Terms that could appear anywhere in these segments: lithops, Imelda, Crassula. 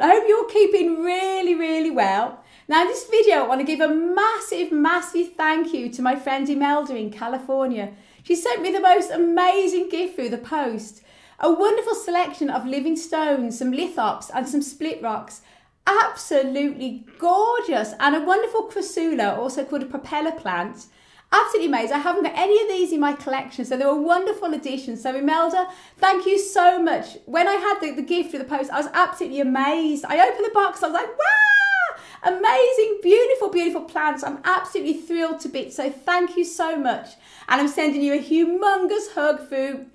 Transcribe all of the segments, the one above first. I hope you're keeping really, really well. Now in this video I want to give a massive, massive thank you to my friend Imelda in California. She sent me the most amazing gift through the post. A wonderful selection of living stones, some lithops and some split rocks. Absolutely gorgeous, and a wonderful Crassula, also called a propeller plant. Absolutely amazing. I haven't got any of these in my collection, so they were wonderful additions. So Imelda, thank you so much. When I had the gift with the post, I was absolutely amazed. I opened the box, I was like, wow! Amazing, beautiful, beautiful plants. I'm absolutely thrilled to bits, so thank you so much. And I'm sending you a humongous hug through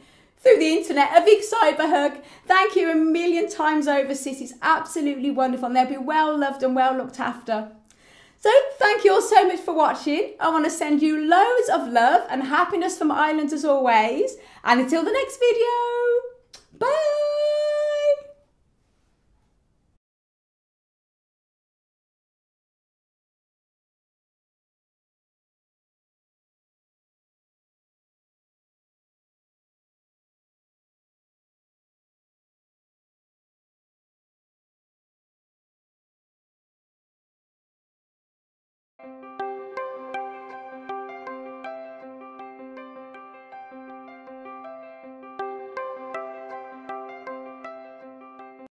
the internet, a big cyber hug. Thank you a million times over, sis. It's absolutely wonderful, and they'll be well loved and well looked after. So thank you all so much for watching. I want to send you loads of love and happiness from Ireland as always. And until the next video, bye.